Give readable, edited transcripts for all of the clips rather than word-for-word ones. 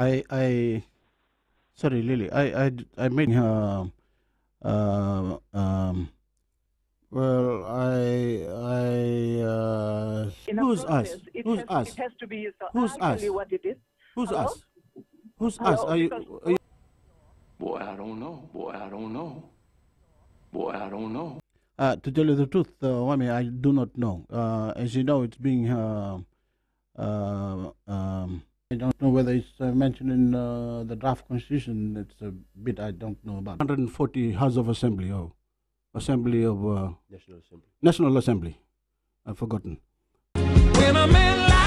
Sorry, Lily. I made well, who's us? Who's us? It has to be who's us? What it is? Who's Hello? Us? Who's Hello? Us? Are you? Boy, I don't know. Boy, I don't know. Boy, I don't know. To tell you the truth, Wame, I do not know. As you know, it's being. I don't know whether it's mentioned in the draft constitution. It's a bit I don't know about. 140 House of Assembly. Oh. Assembly of National Assembly. National Assembly. I've forgotten. When I'm in line.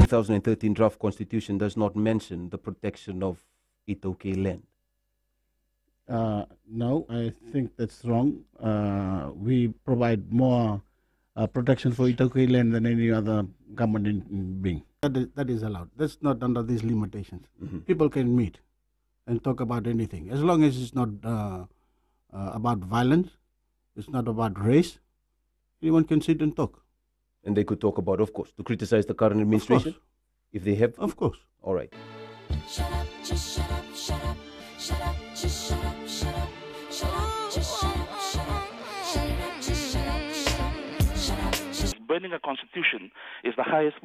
2013 draft constitution does not mention the protection of Itokei land. No, I think that's wrong. We provide more protection for Itokei land than any other government in being. That is allowed. That's not under these limitations. Mm-hmm. People can meet and talk about anything, as long as it's not about violence, it's not about race. Anyone can sit and talk. And they could talk about, of course, to criticize the current administration, if they have. Of course. All right. Shut up, just shut up, shut up, shut up, just shut up, shut up, shut up, just shut up, shut up, shut up, just shut up, shut up, shut up. Burning a constitution is the highest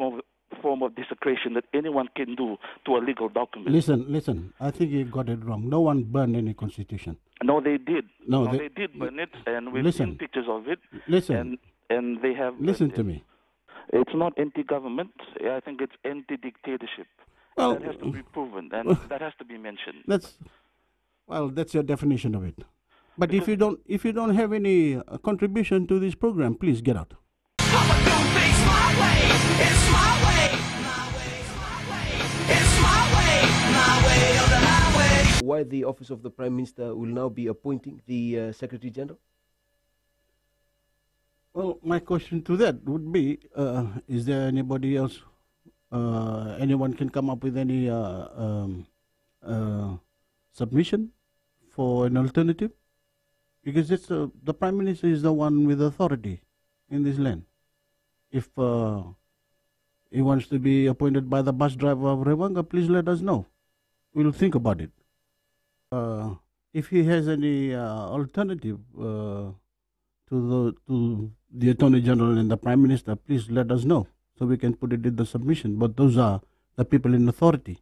form of desecration that anyone can do to a legal document. Listen, I think you got it wrong. No one burned any constitution. No, they did. No, they did burn it, and we've seen pictures of it. And they have... Listen to me. It's not anti-government. I think it's anti-dictatorship. Well, that has to be proven, and that has to be mentioned. That's your definition of it. But because if you don't have any contribution to this program, please get out. It's my way. My way, my way. It's my way or the highway. Why the office of the Prime Minister will now be appointing the Secretary General? Well, my question to that would be: is there anybody else? Anyone can come up with any submission for an alternative? Because it's the Prime Minister is the one with authority in this land. If he wants to be appointed by the bus driver of Rewanga, please let us know. We'll think about it. If he has any alternative to the Attorney General and the Prime Minister, please let us know so we can put it in the submission. But those are the people in authority.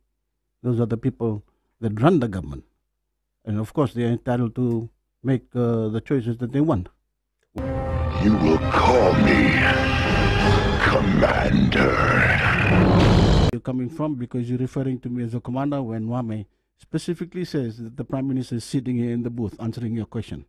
Those are the people that run the government. And of course, they are entitled to make the choices that they want. You will call me Commander. You're coming from because you're referring to me as a commander when Wame specifically says that the Prime Minister is sitting here in the booth answering your question.